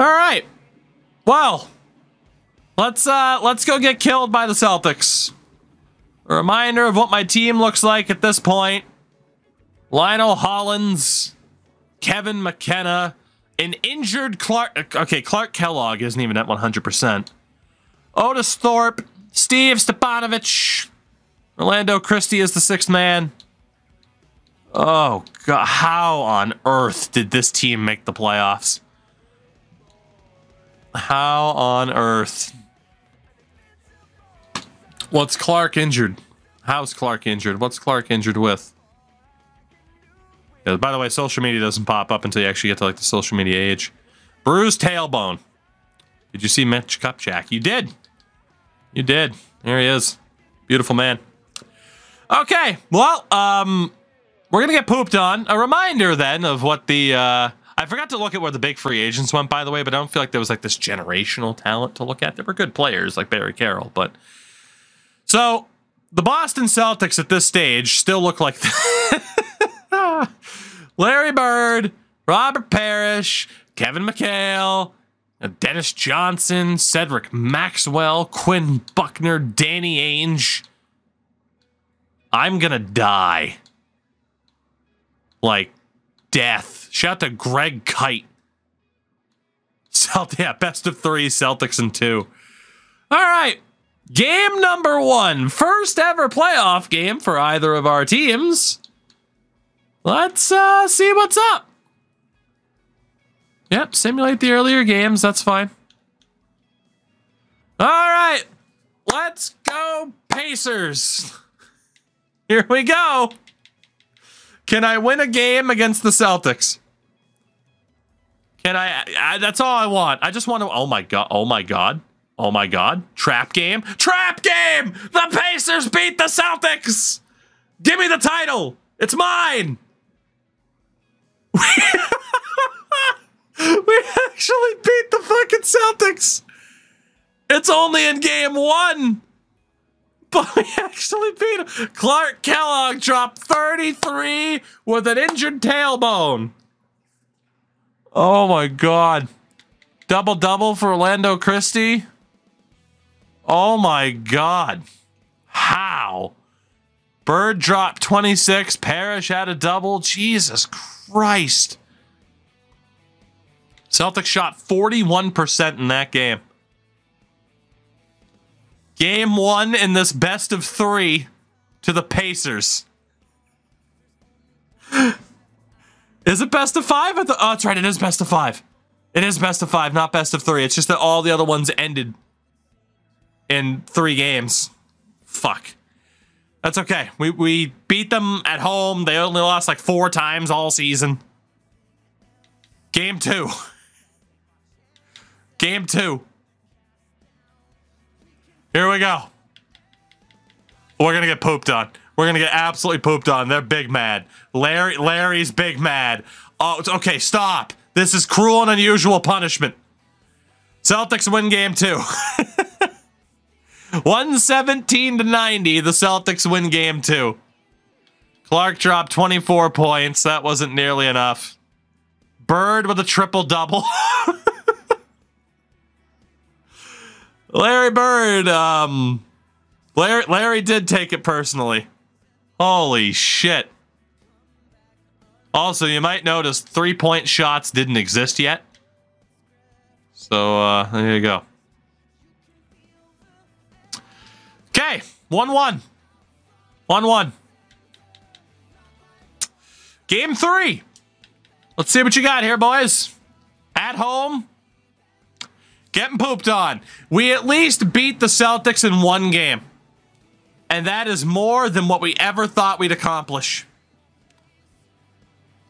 All right. Well, let's go get killed by the Celtics. A reminder of what my team looks like at this point. Lionel Hollins, Kevin McKenna, an injured Clark. Okay, Clark Kellogg isn't even at 100%. Otis Thorpe, Steve Stepanovich. Orlando Christie is the sixth man. Oh, God. How on earth did this team make the playoffs? How on earth? What's Clark injured? How's Clark injured? What's Clark injured with? Yeah, by the way, social media doesn't pop up until you actually get to like the social media age. Bruised tailbone. Did you see Mitch Kupchak? You did. You did. There he is. Beautiful man. Okay. Well, we're going to get pooped on. A reminder then of what the... I forgot to look at where the big free agents went, by the way, but I don't feel like there was like this generational talent to look at. There were good players like Barry Carroll, but... So, the Boston Celtics at this stage still look like... Larry Bird, Robert Parish, Kevin McHale, Dennis Johnson, Cedric Maxwell, Quinn Buckner, Danny Ainge. I'm gonna die. Like death. Shout out to Greg Kite. Yeah, best of three, Celtics in two. All right. Game number one. First ever playoff game for either of our teams. Let's see what's up. Yep, simulate the earlier games. That's fine. All right. Let's go, Pacers. Here we go. Can I win a game against the Celtics? Can I that's all I want. I just want to... Oh, my God. Oh, my God. Oh, my God. Trap game. Trap game! The Pacers beat the Celtics! Give me the title. It's mine. We actually beat the fucking Celtics. It's only in game one. But we actually beat them. Clark Kellogg dropped 33 with an injured tailbone. Oh, my God. Double-double for Orlando Christie. Oh, my God. How? Bird dropped 26. Parrish had a double. Jesus Christ. Celtics shot 41% in that game. Game one in this best of three to the Pacers. Is it best of five? Or oh, that's right. It is best of five. It is best of five, not best of three. It's just that all the other ones ended in three games. Fuck. That's okay. We beat them at home. They only lost like 4 times all season. Game two. Game two. Here we go. We're going to get pooped on. We're going to get absolutely pooped on. They're big mad. Larry's big mad. Oh, it's okay. Stop. This is cruel and unusual punishment. Celtics win game two. 117-90. The Celtics win game two. Clark dropped 24 points. That wasn't nearly enough. Bird with a triple-double. Larry Bird, Larry did take it personally. Holy shit. Also, you might notice three-point shots didn't exist yet. So, there you go. Okay, 1-1. 1-1. Game three. Let's see what you got here, boys. At home. Getting pooped on. We at least beat the Celtics in one game. And that is more than what we ever thought we'd accomplish.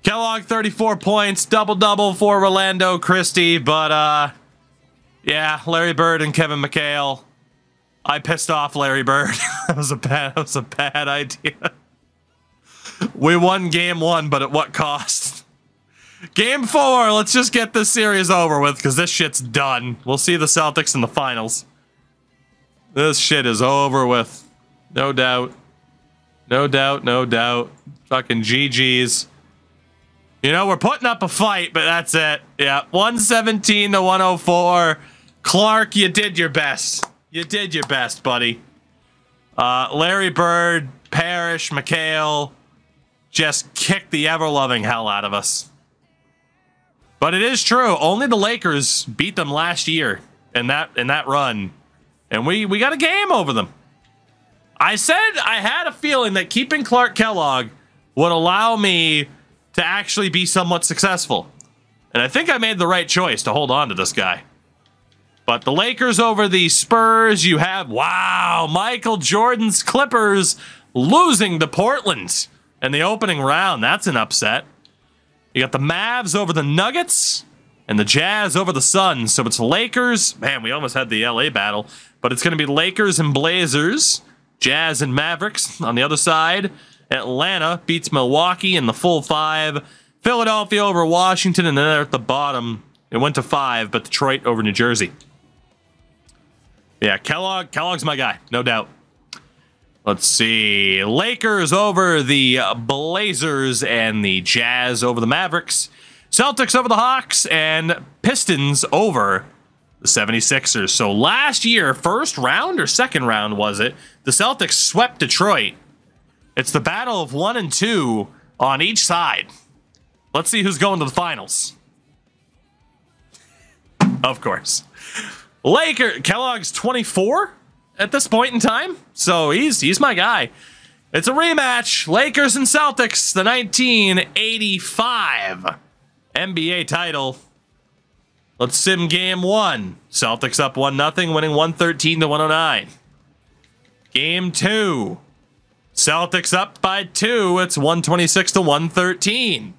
Kellogg, 34 points. Double-double for Orlando Christie. But, yeah, Larry Bird and Kevin McHale. I pissed off Larry Bird. that was a bad idea. We won game one, but at what cost? Game four, let's just get this series over with, because this shit's done. We'll see the Celtics in the finals. This shit is over with. No doubt. No doubt, no doubt. Fucking GG's. You know, we're putting up a fight, but that's it. Yeah, 117 to 104. Clark, you did your best. You did your best, buddy. Larry Bird, Parish, McHale just kicked the ever-loving hell out of us. But it is true. Only the Lakers beat them last year in that run. And we got a game over them. I said I had a feeling that keeping Clark Kellogg would allow me to actually be somewhat successful. And I think I made the right choice to hold on to this guy. But the Lakers over the Spurs, you have, wow, Michael Jordan's Clippers losing to Portland in the opening round. That's an upset. You got the Mavs over the Nuggets and the Jazz over the Suns. So it's Lakers. Man, we almost had the LA battle, but it's going to be Lakers and Blazers. Jazz and Mavericks on the other side. Atlanta beats Milwaukee in the full 5. Philadelphia over Washington, and then they're at the bottom. It went to 5, but Detroit over New Jersey. Yeah, Kellogg's my guy, no doubt. Let's see. Lakers over the Blazers and the Jazz over the Mavericks. Celtics over the Hawks and Pistons over the 76ers. So last year, first round or second round was it? The Celtics swept Detroit. It's the battle of 1 and 2 on each side. Let's see who's going to the finals. Of course. Kellogg's 24 at this point in time. So he's my guy. It's a rematch. Lakers and Celtics, the 1985 NBA title. Let's sim game 1. Celtics up 1-0, winning 113 to 109. Game 2. Celtics up by 2. It's 126 to 113.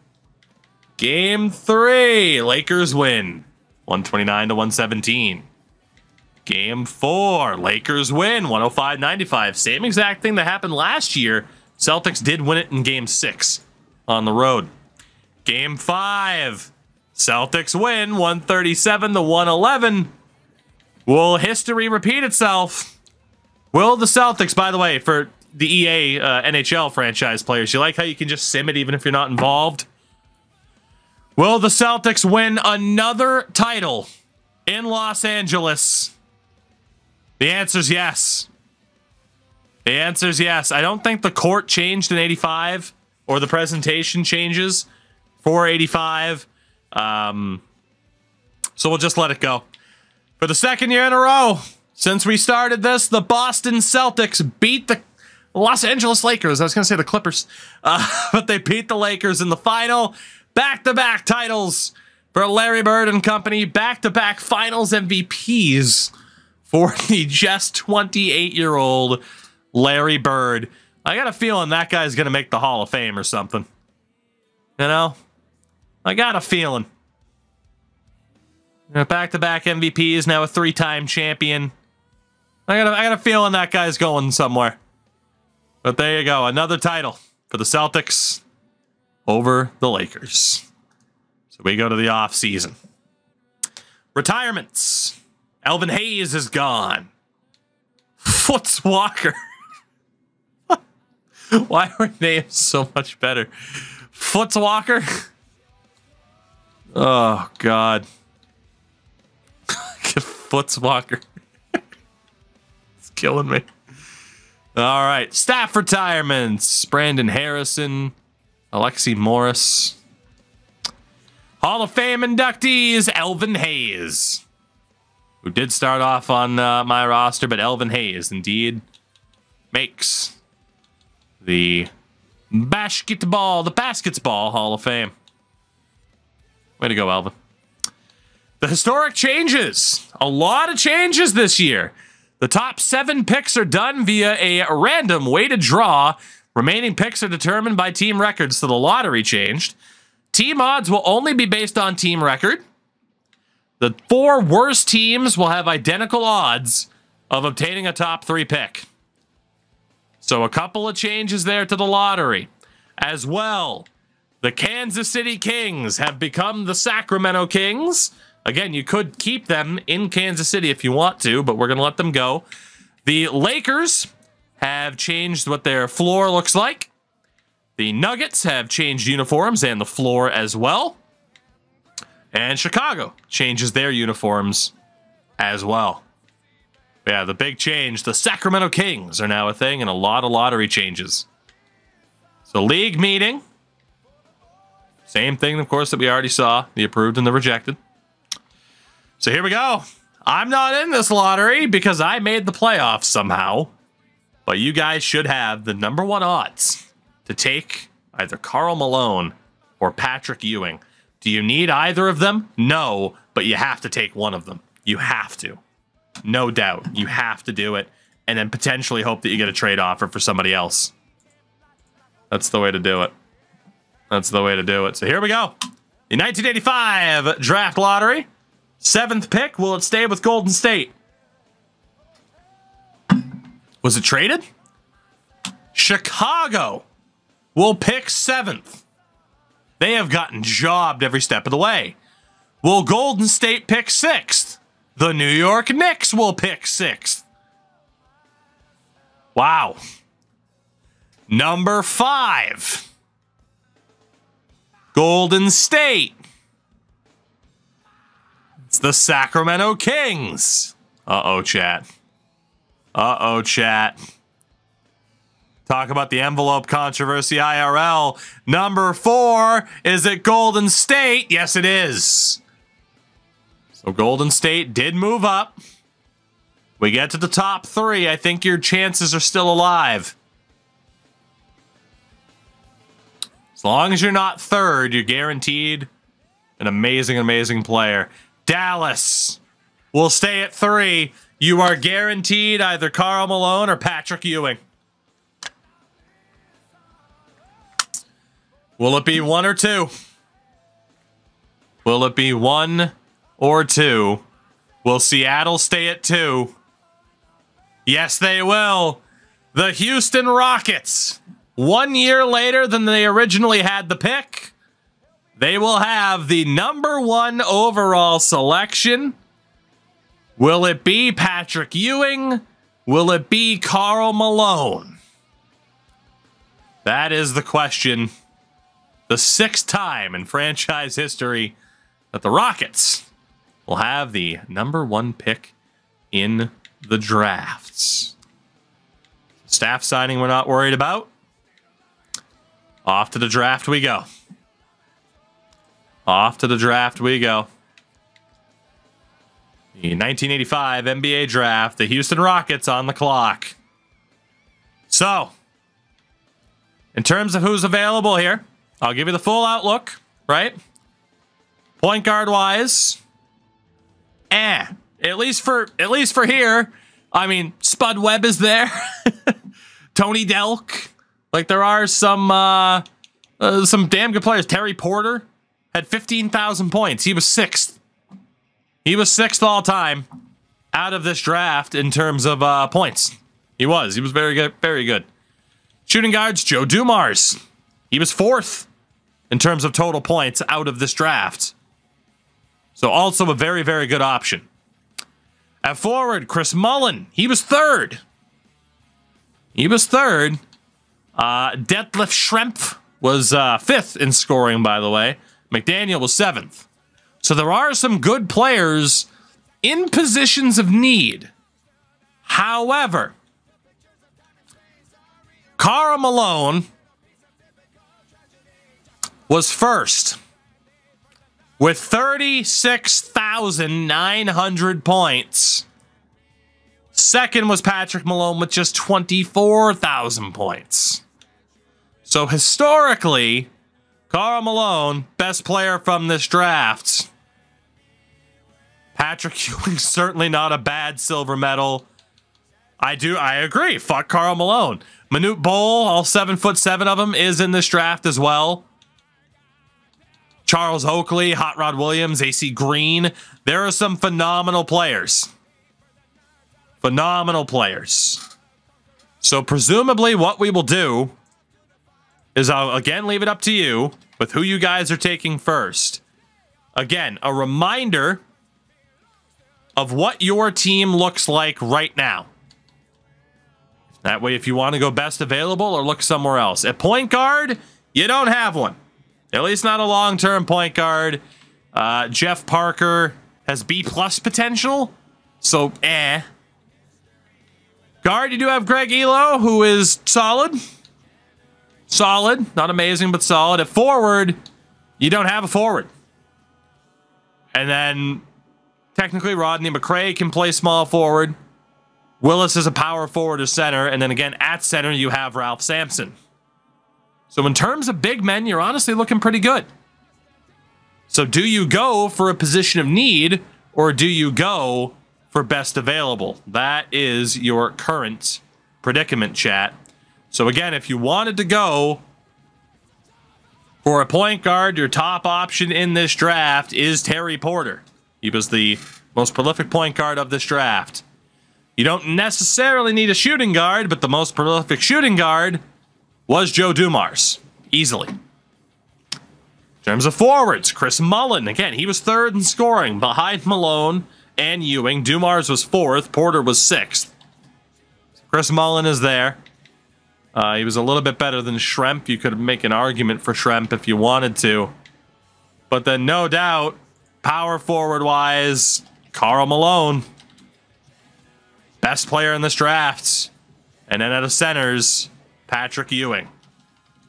Game 3. Lakers win. 129 to 117. Game 4. Lakers win. 105-95. Same exact thing that happened last year. Celtics did win it in Game 6 on the road. Game 5. Celtics win. 137 to 111. Will history repeat itself? Will the Celtics, by the way, for the EA NHL franchise players, you like how you can just sim it even if you're not involved? Will the Celtics win another title in Los Angeles? The answer's yes. The answer's yes. I don't think the court changed in 85 or the presentation changes for 85. So we'll just let it go. For the second year in a row since we started this, the Boston Celtics beat the Los Angeles Lakers. I was going to say the Clippers, but they beat the Lakers in the final. Back-to-back titles for Larry Bird and company. Back-to-back finals MVPs for the just 28-year-old Larry Bird. I got a feeling that guy's going to make the Hall of Fame or something. You know? I got a feeling. Back-to-back MVPs, now a 3-time champion. I got a feeling that guy's going somewhere. But there you go. Another title for the Celtics over the Lakers. So we go to the offseason. Retirements. Elvin Hayes is gone. Foots Walker. Why were names so much better? Foots Walker. Oh, God. Foots Walker. It's killing me. All right, staff retirements. Brandon Harrison, Alexi Morris. Hall of Fame inductees, Elvin Hayes, who did start off on my roster, but Elvin Hayes indeed makes the Basketball Hall of Fame. Way to go, Elvin. The historic changes. A lot of changes this year. The top 7 picks are done via a random weighted draw. Remaining picks are determined by team records, so the lottery changed. Team odds will only be based on team record. The 4 worst teams will have identical odds of obtaining a top 3 pick. So a couple of changes there to the lottery. As well, the Kansas City Kings have become the Sacramento Kings. Again, you could keep them in Kansas City if you want to, but we're going to let them go. The Lakers have changed what their floor looks like. The Nuggets have changed uniforms and the floor as well. And Chicago changes their uniforms as well. Yeah, the big change. The Sacramento Kings are now a thing and a lot of lottery changes. So league meeting. Same thing, of course, that we already saw. The approved and the rejected. So here we go. I'm not in this lottery because I made the playoffs somehow. But you guys should have the #1 odds to take either Karl Malone or Patrick Ewing. Do you need either of them? No, but you have to take one of them. You have to. No doubt. You have to do it. And then potentially hope that you get a trade offer for somebody else. That's the way to do it. That's the way to do it. So here we go. The 1985 draft lottery. 7th pick. Will it stay with Golden State? Was it traded? Chicago will pick 7th. They have gotten jobbed every step of the way. Will Golden State pick 6th? The New York Knicks will pick 6th. Wow. #5. Golden State. It's the Sacramento Kings. Uh-oh, chat. Uh-oh, chat. Talk about the envelope controversy IRL. #4, is it Golden State? Yes, it is. So Golden State did move up. We get to the top 3. I think your chances are still alive. As long as you're not 3rd, you're guaranteed an amazing, amazing player. Dallas will stay at 3. You are guaranteed either Karl Malone or Patrick Ewing. Will it be 1 or 2? Will it be 1 or 2? Will Seattle stay at 2? Yes, they will. The Houston Rockets, 1 year later than they originally had the pick, they will have the #1 overall selection. Will it be Patrick Ewing? Will it be Karl Malone? That is the question. The 6th time in franchise history that the Rockets will have the #1 pick in the drafts. Staff signing we're not worried about. Off to the draft we go. Off to the draft we go. The 1985 NBA draft, the Houston Rockets on the clock. So, in terms of who's available here, I'll give you the full outlook, right? Point guard-wise, at least for here, I mean, Spud Webb is there. Tony Delk. Like, there are some damn good players. Terry Porter had 15,000 points. He was 6th. He was 6th all time out of this draft in terms of points. He was. He was very good. Very good. Shooting guards, Joe Dumars. He was 4th in terms of total points out of this draft. So also a very, very good option. At forward, Chris Mullin. He was 3rd. He was 3rd. Detlef Schrempf was 5th in scoring, by the way. McDaniel was 7th. So there are some good players in positions of need. However, Karl Malone was 1st with 36,900 points. 2nd was Patrick Malone with just 24,000 points. So historically, Karl Malone, best player from this draft. Patrick Ewing, certainly not a bad silver medal. I agree. Fuck Karl Malone. Manute Bol, all 7'7" of him, is in this draft as well. Charles Oakley, Hot Rod Williams, AC Green. There are some phenomenal players. Phenomenal players. So presumably what we will do is I'll again leave it up to you with who you guys are taking first. Again, a reminder of what your team looks like right now. If That way, if you want to go best available or look somewhere else. At point guard, you don't have one. At least not a long-term point guard. Jeff Parker has B+ potential, so eh. Guard, you do have Greg Elo, who is solid. Solid, not amazing, but solid. At forward, you don't have a forward. And then, technically, Rodney McRae can play small forward. Willis is a power forward or center. And then again, at center, you have Ralph Sampson. So in terms of big men, you're honestly looking pretty good. So do you go for a position of need, or do you go for best available? That is your current predicament, chat. So again, if you wanted to go for a point guard, your top option in this draft is Terry Porter. He was the most prolific point guard of this draft. You don't necessarily need a shooting guard, but the most prolific shooting guard was Joe Dumars, easily. In terms of forwards, Chris Mullin, again, he was third in scoring behind Malone and Ewing. Dumars was fourth, Porter was sixth. Chris Mullin is there. He was a little bit better than Schrempf. You could make an argument for Schrempf if you wanted to. But then, no doubt, power forward-wise, Karl Malone. Best player in this draft. And then out of centers, Patrick Ewing.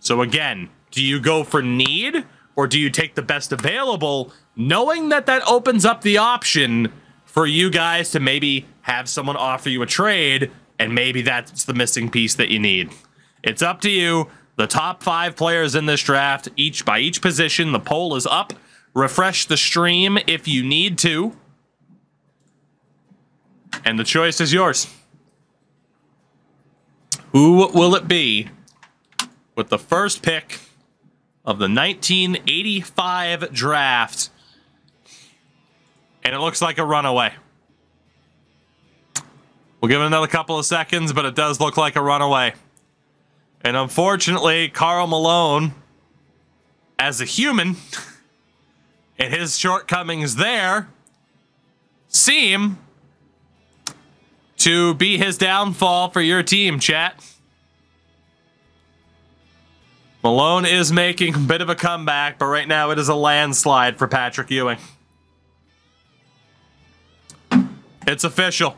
So again, do you go for need? Or do you take the best available, knowing that that opens up the option for you guys to maybe have someone offer you a trade, and maybe that's the missing piece that you need? It's up to you. The top 5 players in this draft, each by each position. The poll is up. Refresh the stream if you need to. And the choice is yours. Who will it be with the first pick of the 1985 draft? And it looks like a runaway. We'll give it another couple of seconds, but it does look like a runaway. And unfortunately, Karl Malone, as a human, and his shortcomings there, seem to be his downfall for your team, chat. Malone is making a bit of a comeback, but right now it is a landslide for Patrick Ewing. It's official.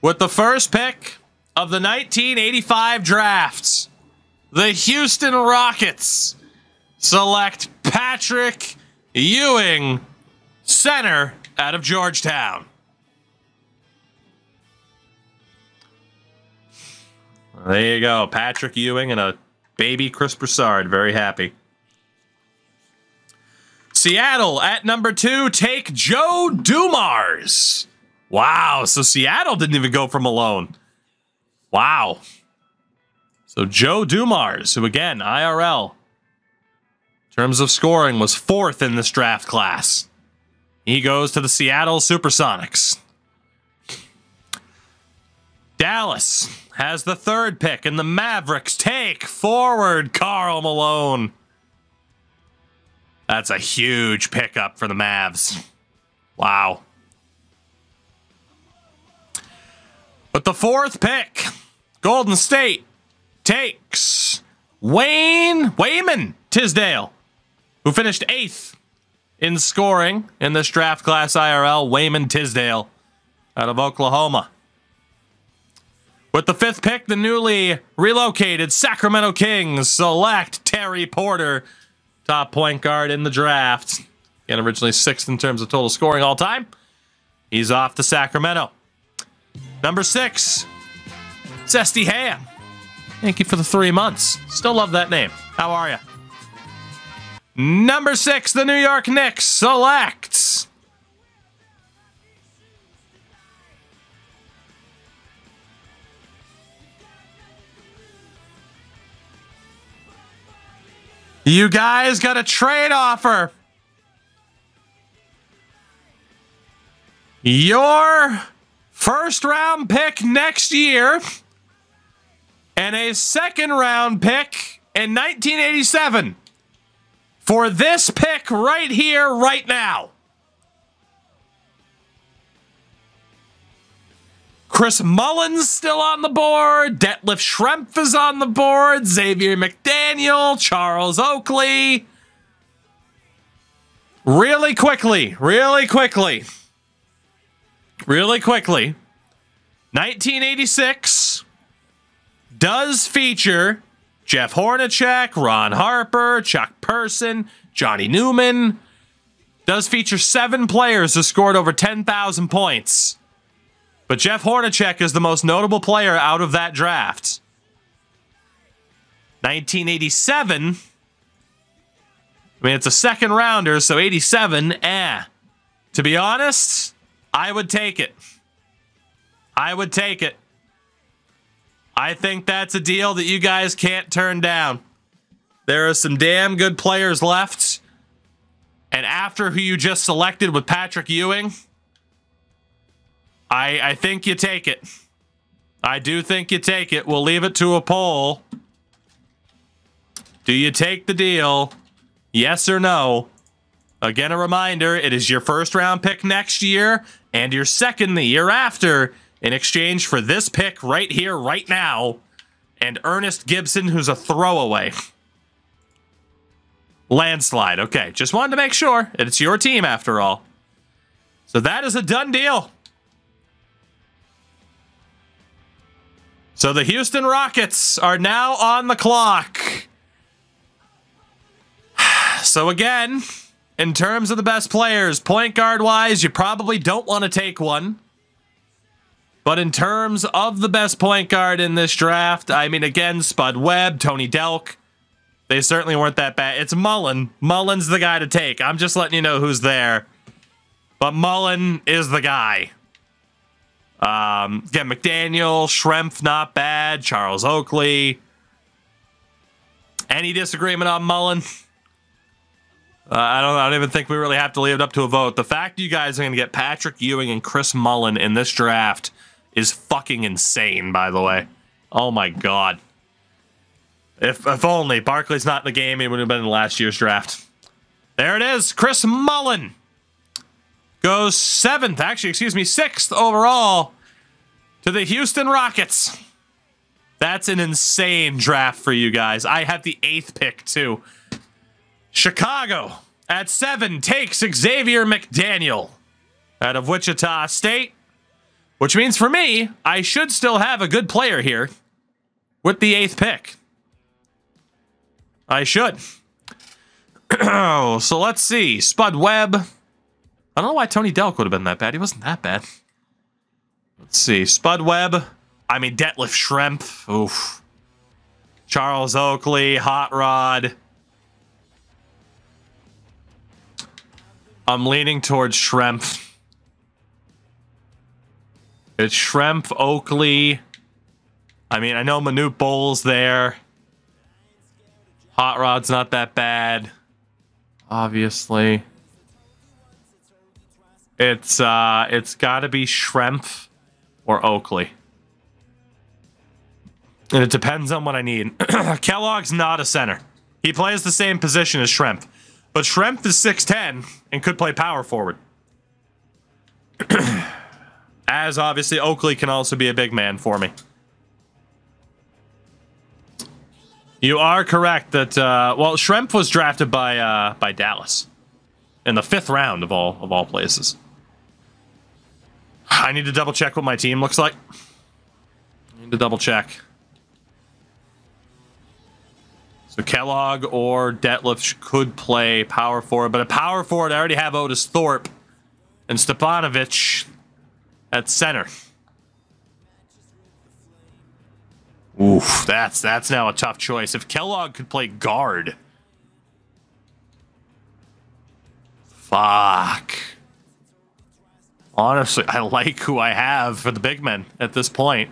With the first pick of the 1985 drafts, the Houston Rockets select Patrick Ewing, center out of Georgetown. There you go. Patrick Ewing and a baby Chris Broussard. Very happy. Seattle at number 2 take Joe Dumars. Wow. So Seattle didn't even go for Malone. Wow. So Joe Dumars, who again, IRL, in terms of scoring, was 4th in this draft class. He goes to the Seattle Supersonics. Dallas has the 3rd pick, and the Mavericks take forward Karl Malone. That's a huge pickup for the Mavs. Wow. But the 4th pick, Golden State takes Wayman Tisdale, who finished 8th in scoring in this draft class IRL. Wayman Tisdale out of Oklahoma. With the 5th pick, the newly relocated Sacramento Kings select Terry Porter, top point guard in the draft. Again, originally 6th in terms of total scoring all time. He's off to Sacramento. Number 6, Zesty Ham. Thank you for the 3 months. Still love that name. How are you? Number 6, the New York Knicks select you guys got a trade offer. Your first round pick next year and a 2nd round pick in 1987 for this pick right here, right now. Chris Mullin's still on the board. Detlef Schrempf is on the board. Xavier McDaniel, Charles Oakley. Really quickly. 1986 does feature Jeff Hornacek, Ron Harper, Chuck Person, Johnny Newman. Does feature 7 players who scored over 10,000 points. But Jeff Hornacek is the most notable player out of that draft. 1987. I mean, it's a second rounder, so 87, To be honest, I would take it. I think that's a deal that you guys can't turn down. There are some damn good players left. And after who you just selected with Patrick Ewing, I think you take it. I do think you take it. We'll leave it to a poll. Do you take the deal? Yes or no? Again, a reminder, it is your first round pick next year and your second the year after in exchange for this pick right here, right now, and Ernest Gibson, who's a throwaway. Landslide. Okay, just wanted to make sure that it's your team after all. So that is a done deal. So the Houston Rockets are now on the clock. So again, in terms of the best players, point guard-wise, you probably don't want to take one. But in terms of the best point guard in this draft, I mean, again, Spud Webb, Tony Delk, they certainly weren't that bad. It's Mullin. Mullin's the guy to take. I'm just letting you know who's there. But Mullin is the guy. Again, McDaniel, Schrempf, not bad. Charles Oakley. Any disagreement on Mullin? I don't even think we really have to leave it up to a vote. The fact you guys are going to get Patrick Ewing and Chris Mullin in this draft is fucking insane, by the way. Oh, my God. If only Barkley's not in the game, he would have been in last year's draft. There it is. Chris Mullin goes 6th overall to the Houston Rockets. That's an insane draft for you guys. I have the 8th pick, too. Chicago at 7 takes Xavier McDaniel out of Wichita State, which means for me, I should still have a good player here with the 8th pick. I should. So let's see. Spud Webb. I don't know why Tony Delk would have been that bad. He wasn't that bad. Let's see. Spud Webb. I mean, Detlef Schrempf. Oof. Charles Oakley. Hot Rod. I'm leaning towards Schrempf. It's Schrempf, Oakley. I mean, I know Manute Bol's there. Hot Rod's not that bad. Obviously. It's gotta be Schrempf or Oakley. And it depends on what I need. Kellogg's not a center. He plays the same position as Schrempf. But Schrempf is 6'10" and could play power forward. As obviously Oakley can also be a big man for me. You are correct that well, Schrempf was drafted by Dallas in the 5th round of all places. I need to double check what my team looks like. So Kellogg or Detlef could play power forward, but a power forward, I already have Otis Thorpe and Stepanovich at center. Oof, that's now a tough choice. If Kellogg could play guard. Fuck. Honestly, I like who I have for the big men at this point.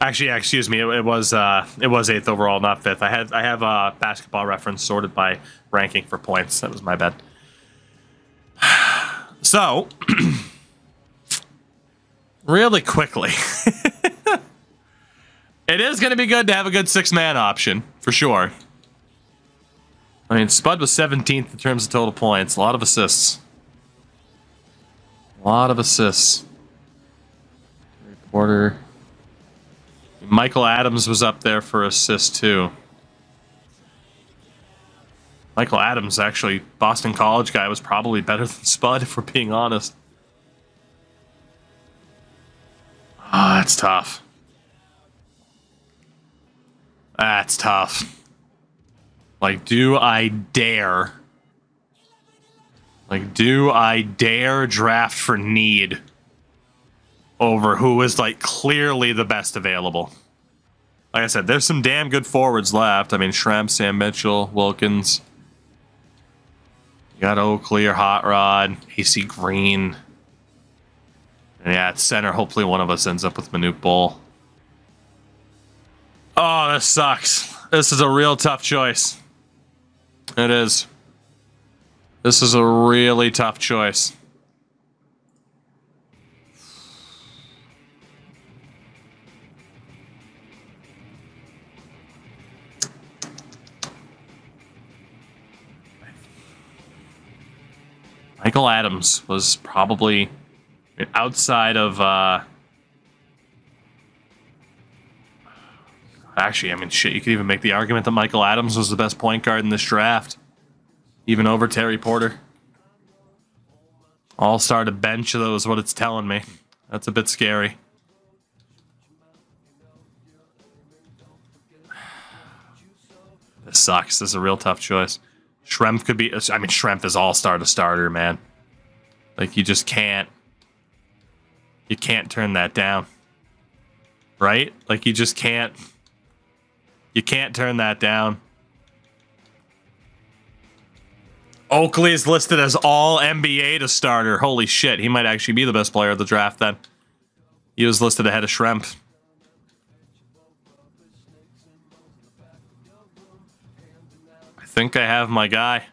Actually, yeah, excuse me. It was 8th overall, not 5th. I have a basketball reference sorted by ranking for points. That was my bad. So, really quickly, it is going to be good to have a good 6-man option for sure. I mean, Spud was 17th in terms of total points. A lot of assists. Terry Porter. Michael Adams was up there for assists, too. Michael Adams, actually, Boston College guy, was probably better than Spud, if we're being honest. Ah, that's tough. That's tough. Like, do I dare? Like, do I dare draft for need over who is, like, clearly the best available? Like I said, there's some damn good forwards left. I mean, Schrempf, Sam Mitchell, Wilkins. You got Oakley or Hot Rod, AC Green. And yeah, at center, hopefully one of us ends up with Manute Bol. Oh, this sucks. This is a real tough choice. It is. This is a really tough choice. Michael Adams was probably outside of... Actually, I mean, shit, you could even make the argument that Michael Adams was the best point guard in this draft. Even over Terry Porter. All-star to bench, though, is what it's telling me. That's a bit scary. This sucks. This is a real tough choice. Schrempf could be... I mean, Schrempf is all-star to starter, man. Like, you just can't... You can't turn that down. Right? Like, you just can't... You can't turn that down. Oakley is listed as all NBA to starter. Holy shit, he might actually be the best player of the draft then. He was listed ahead of Schrempf. I think I have my guy.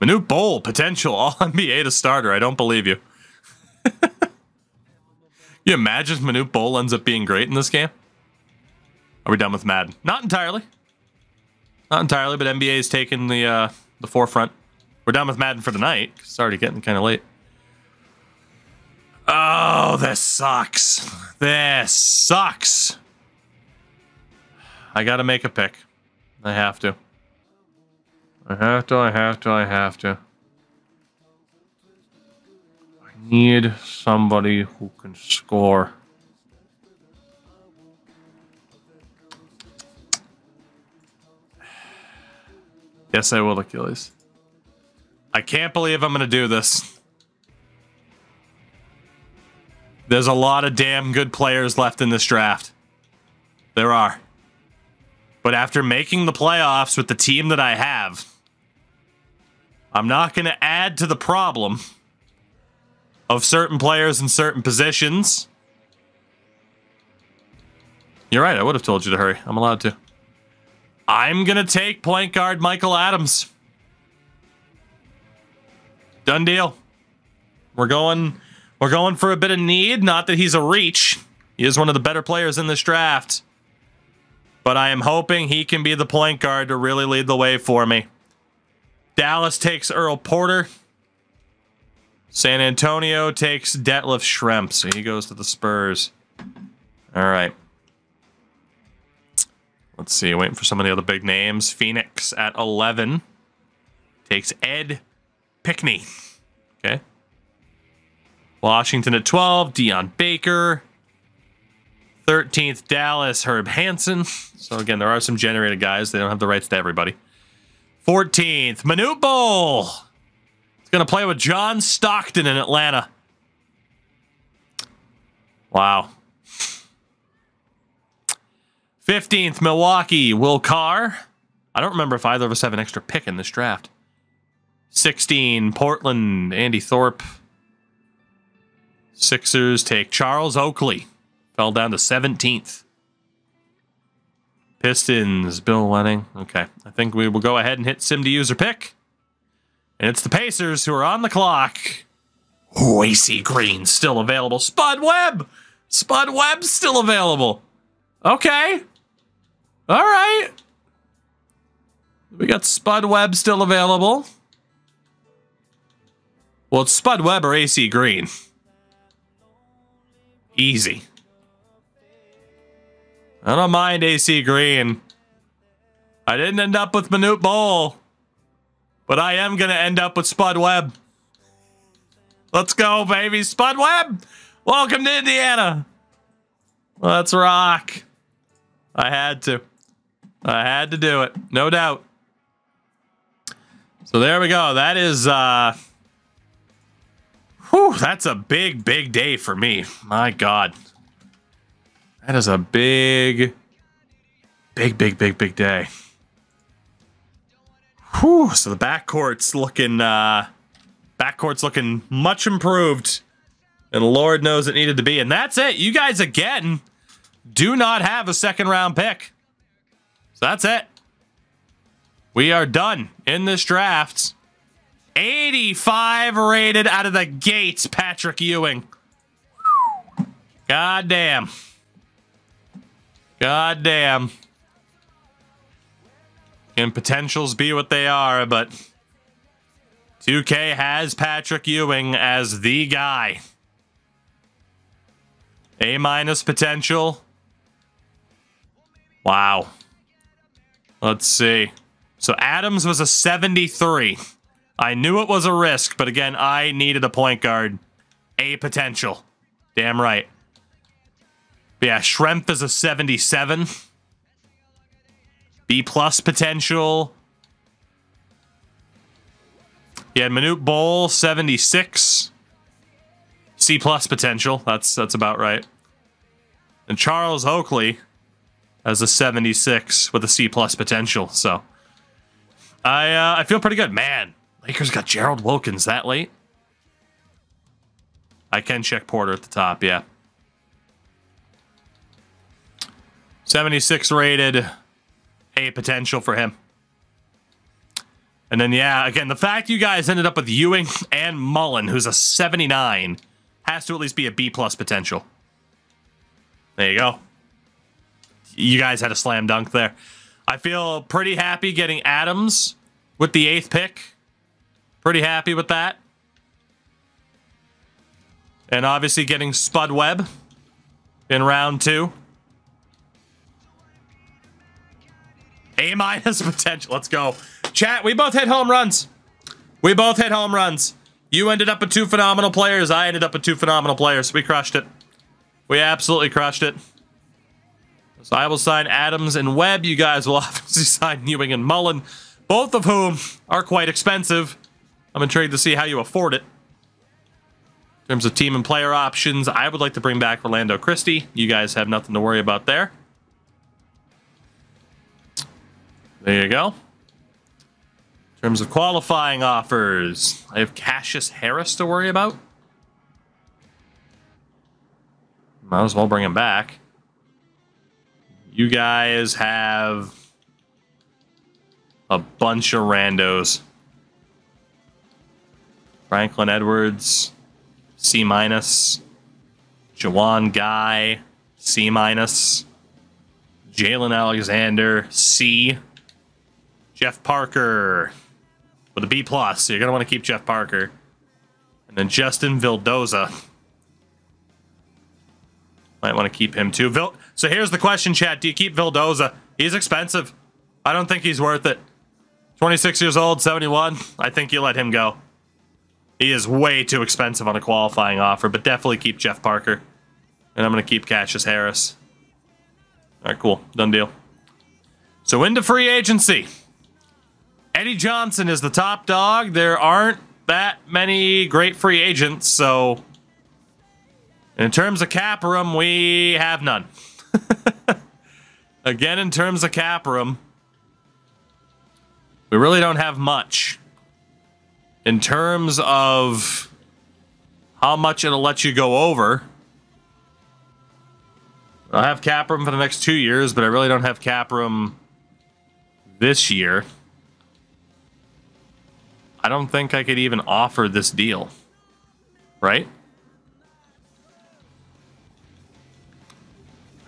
Manute Bol, potential all NBA to starter. I don't believe you. You imagine if Manute Bol ends up being great in this game? Are we done with Madden? Not entirely. Not entirely, but NBA is taking the forefront. We're done with Madden for tonight. It's already getting kind of late. Oh, this sucks. This sucks. I gotta make a pick. I have to. I have to. I need somebody who can score. Yes, I will, Achilles. I can't believe I'm going to do this. There's a lot of damn good players left in this draft. There are. But after making the playoffs with the team that I have, I'm not going to add to the problem of certain players in certain positions. You're right, I would have told you to hurry. I'm allowed to. I'm going to take point guard Michael Adams. Done deal. We're going for a bit of need. Not that he's a reach. He is one of the better players in this draft. But I am hoping he can be the point guard to really lead the way for me. Dallas takes Earl Porter. San Antonio takes Detlef Schrempf. So he goes to the Spurs. All right. Let's see, waiting for some of the other big names. Phoenix at 11 takes Ed Pickney. Okay. Washington at 12, Deion Baker. 13th, Dallas, Herb Hansen. So again, there are some generated guys. They don't have the rights to everybody. 14th, Manute Bol. He's going to play with John Stockton in Atlanta. Wow. 15th, Milwaukee, Will Carr. I don't remember if either of us have an extra pick in this draft. 16, Portland, Andy Thorpe. Sixers take Charles Oakley. Fell down to 17th. Pistons, Bill Lenning. Okay, I think we will go ahead and hit Sim to user pick. And it's the Pacers who are on the clock. Oh, AC Green still available. Spud Webb! Spud Webb still available. Okay. All right. We got Spud Webb still available. Well, it's Spud Webb or AC Green. Easy. I don't mind AC Green. I didn't end up with Manute Bol, but I am going to end up with Spud Webb. Let's go, baby. Spud Webb, welcome to Indiana. Let's rock. I had to do it. No doubt. So there we go. That is, whew, that's a big, big day for me. My God. That is a big, big, big, big, big day. Whew, so the backcourt's looking much improved. And Lord knows it needed to be. And that's it. You guys, again, do not have a second round pick. So that's it. We are done in this draft. 85 rated out of the gates, Patrick Ewing. God damn. God damn. Can potentials be what they are, but 2K has Patrick Ewing as the guy. A- potential. Wow. Let's see. So Adams was a 73. I knew it was a risk, but again, I needed a point guard. A potential. Damn right. But yeah, Schrempf is a 77. B+ potential. Yeah, Manute Bol, 76. C+ potential. That's about right. And Charles Oakley has a 76 with a C+ potential. So I feel pretty good, man. Lakers got Gerald Wilkins that late. I can check Porter at the top. Yeah. 76 rated, A potential for him. And then, yeah, again, the fact you guys ended up with Ewing and Mullin, who's a 79, has to at least be a B+ potential. There you go. You guys had a slam dunk there. I feel pretty happy getting Adams with the 8th pick. Pretty happy with that. And obviously getting Spud Webb in round 2. A- potential. Let's go. Chat, we both hit home runs. We both hit home runs. You ended up with 2 phenomenal players. I ended up with 2 phenomenal players. We crushed it. We absolutely crushed it. So I will sign Adams and Webb. You guys will obviously sign Ewing and Mullin, both of whom are quite expensive. I'm intrigued to see how you afford it. In terms of team and player options, I would like to bring back Orlando Christie. You guys have nothing to worry about there. There you go. In terms of qualifying offers, I have Cassius Harris to worry about. Might as well bring him back. You guys have a bunch of randos. Franklin Edwards, C-. Jawan Guy, C-. Jalen Alexander, C. Jeff Parker with a B+, so you're going to want to keep Jeff Parker. And then Justin Vildoza. Might want to keep him too. So here's the question, chat. Do you keep Vildoza? He's expensive. I don't think he's worth it. 26 years old, 71. I think you let him go. He is way too expensive on a qualifying offer, but definitely keep Jeff Parker. And I'm going to keep Cassius Harris. All right, cool. Done deal. So into free agency. Eddie Johnson is the top dog. There aren't that many great free agents, so in terms of cap room, we have none. Again, in terms of cap room, we really don't have much. In terms of how much it'll let you go over, I'll have cap room for the next 2 years, but I really don't have cap room this year. I don't think I could even offer this deal, right?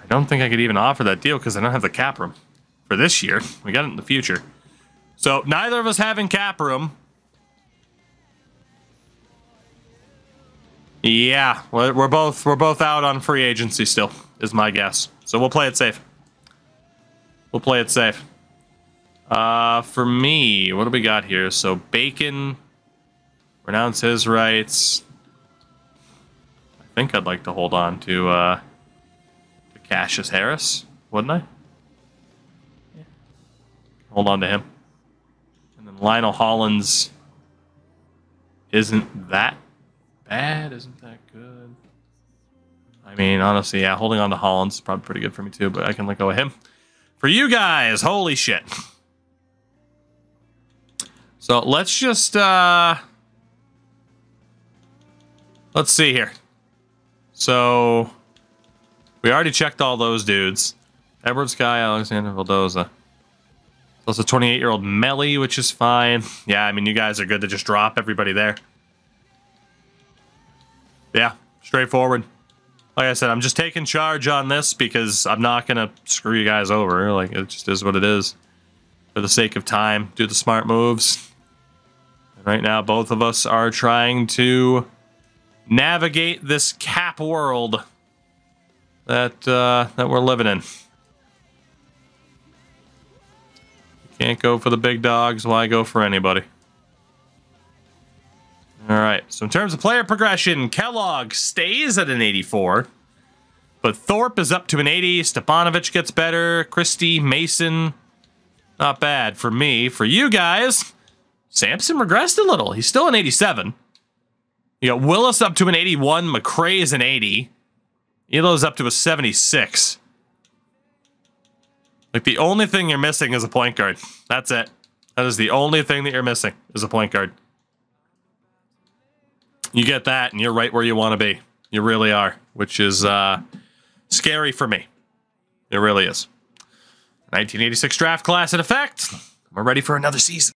I don't think I could even offer that deal because I don't have the cap room for this year. We got it in the future. So neither of us having cap room. Yeah, we're both out on free agency still, is my guess. So we'll play it safe. We'll play it safe. For me, what do we got here? So Bacon, renounce his rights. I think I'd like to hold on to Cassius Harris, wouldn't I? Yeah. Hold on to him. And then Lionel Hollins isn't that bad, isn't that good? I mean, honestly, yeah, holding on to Hollins is probably pretty good for me too, but I can let go of him. For you guys, holy shit. So let's just, let's see here. So we already checked all those dudes. Edwards guy, Alexander Vildoza. Plus a 28-year-old Melly, which is fine. Yeah, I mean, you guys are good to just drop everybody there. Yeah, straightforward. Like I said, I'm just taking charge on this because I'm not going to screw you guys over. Like, it just is what it is. For the sake of time, do the smart moves. And right now, both of us are trying to navigate this cap world that, that we're living in. Can't go for the big dogs. Why go for anybody? All right, so in terms of player progression, Kellogg stays at an 84, but Thorpe is up to an 80. Stepanovich gets better. Christie, Mason, not bad for me. For you guys, Sampson regressed a little. He's still an 87. You got Willis up to an 81. McRae is an 80. Elo's up to a 76. Like, the only thing you're missing is a point guard. That's it. That is the only thing that you're missing is a point guard. You get that, and you're right where you want to be. You really are, which is scary for me. It really is. 1986 draft class in effect. We're ready for another season.